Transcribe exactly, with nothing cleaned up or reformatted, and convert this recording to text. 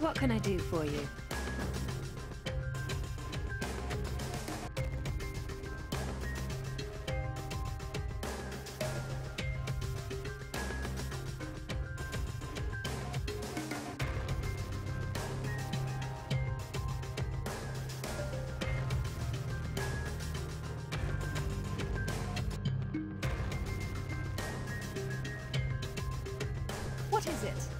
What can I do for you? What is it?